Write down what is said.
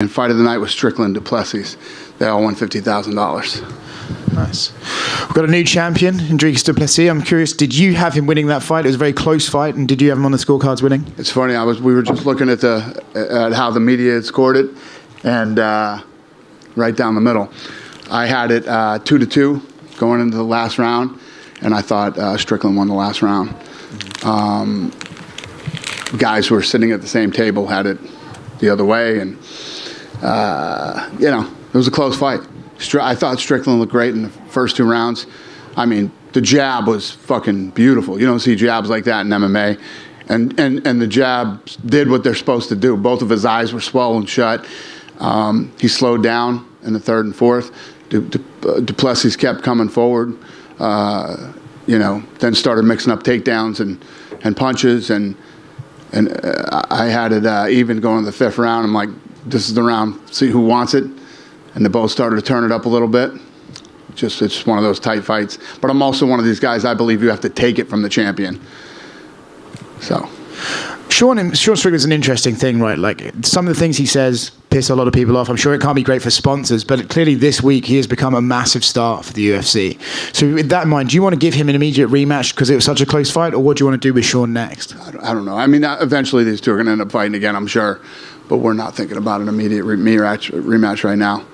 And fight of the night was Strickland Du Plessis. They all won $50,000. Nice. We've got a new champion, Dricus Du Plessis. I'm curious, did you have him winning that fight? It was a very close fight, and did you have him on the scorecards winning? It's funny. We were just looking at how the media had scored it, and right down the middle. I had it 2-2 going into the last round, and I thought Strickland won the last round. Guys who were sitting at the same table had it the other way, and you know, it was a close fight. I thought Strickland looked great in the first two rounds. I mean, the jab was fucking beautiful. You don't see jabs like that in MMA. And the jab did what they're supposed to do. Both of his eyes were swollen shut. He slowed down in the third and fourth. Du Plessis kept coming forward, you know, then started mixing up takedowns and punches. And I had it even going to the fifth round. I'm like, this is the round, see who wants it. And they both started to turn it up a little bit. It's just one of those tight fights. But I'm also one of these guys, I believe you have to take it from the champion. So. Sean Strickland's an interesting thing, right? Like, some of the things he says piss a lot of people off. I'm sure it can't be great for sponsors, but clearly this week he has become a massive star for the UFC. So with that in mind, do you want to give him an immediate rematch because it was such a close fight, or what do you want to do with Sean next? I don't know. I mean, eventually these two are going to end up fighting again, I'm sure, but we're not thinking about an immediate rematch right now.